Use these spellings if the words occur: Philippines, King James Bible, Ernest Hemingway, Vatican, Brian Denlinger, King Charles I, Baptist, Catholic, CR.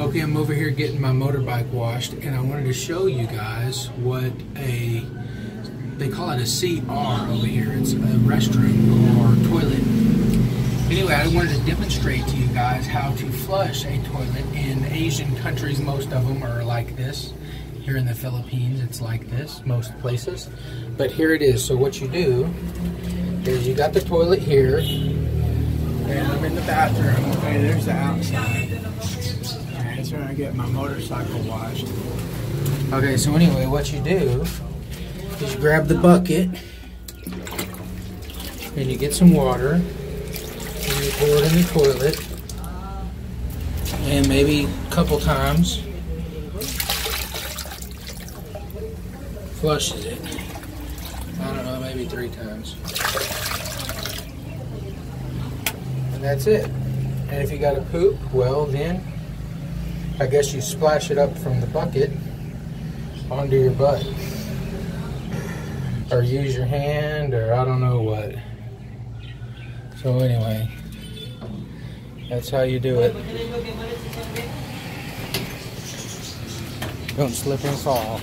Okay, I'm over here getting my motorbike washed, and I wanted to show you guys what they call it a CR over here. It's a restroom or toilet. Anyway, I wanted to demonstrate to you guys how to flush a toilet in Asian countries. Most of them are like this. Here in the Philippines, it's like this, most places. But here it is. So what you do is you got the toilet here, and I'm in the bathroom. Okay, there's the outside. That's where I get my motorcycle washed. Okay, so anyway, what you do is you grab the bucket and you get some water and you pour it in the toilet, and maybe a couple times flushes it. I don't know, maybe 3 times. And that's it. And if you got to poop, well then I guess you splash it up from the bucket onto your butt, or use your hand, or I don't know what. So anyway, that's how you do it. Don't slip and fall.